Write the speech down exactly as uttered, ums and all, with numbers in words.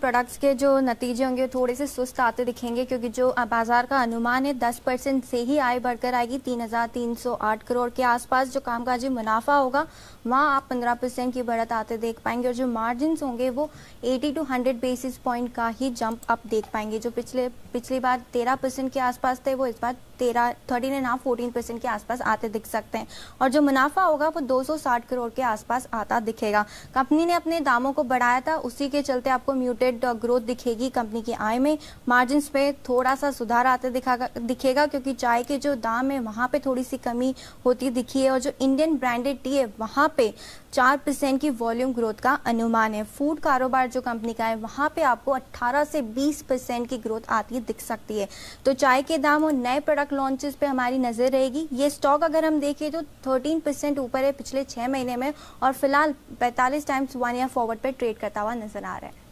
Products के जो नतीजे होंगे थोड़े से सुस्त आते दिखेंगे, क्योंकि जो बाजार का अनुमान है दस परसेंट से ही आय बढ़कर आएगी तीन हज़ार तीन सौ आठ करोड़ के आसपास। जो कामकाजी मुनाफा होगा वहाँ आप पंद्रह परसेंट की बढ़त आते देख पाएंगे और जो मार्जिन होंगे वो अस्सी टू सौ बेसिस पॉइंट का ही जंप अप देख पाएंगे। जो पिछले पिछली बार तेरह परसेंट के आसपास थे वो इस बार तेरह thirteen and half fourteen percent के आसपास आते दिख सकते हैं और जो मुनाफा होगा वो दो सौ साठ करोड़ के आसपास आता दिखेगा। कंपनी ने अपने दामों को बढ़ाया था, उसी के चलते आपको म्यूटेड ग्रोथ दिखेगी कंपनी की आय में। मार्जिन्स पे थोड़ा सा सुधार आते दिखेगा क्योंकि चाय के जो दाम है वहाँ पे थोड़ी सी कमी होती दिखी है और जो इंडियन ब्रांडेड टी है वहाँ पे चार परसेंट की वॉल्यूम ग्रोथ का अनुमान है। फूड कारोबार जो कंपनी का है वहाँ पे आपको अट्ठारह से बीस परसेंट की ग्रोथ आती दिख सकती है। तो चाय के दाम और नए प्रोडक्ट लॉन्चेस पे हमारी नजर रहेगी। ये स्टॉक अगर हम देखें तो थर्टीन परसेंट ऊपर है पिछले छह महीने में और फिलहाल पैंतालीस टाइम्स वन ईयर फॉरवर्ड पे ट्रेड करता हुआ नजर आ रहा है।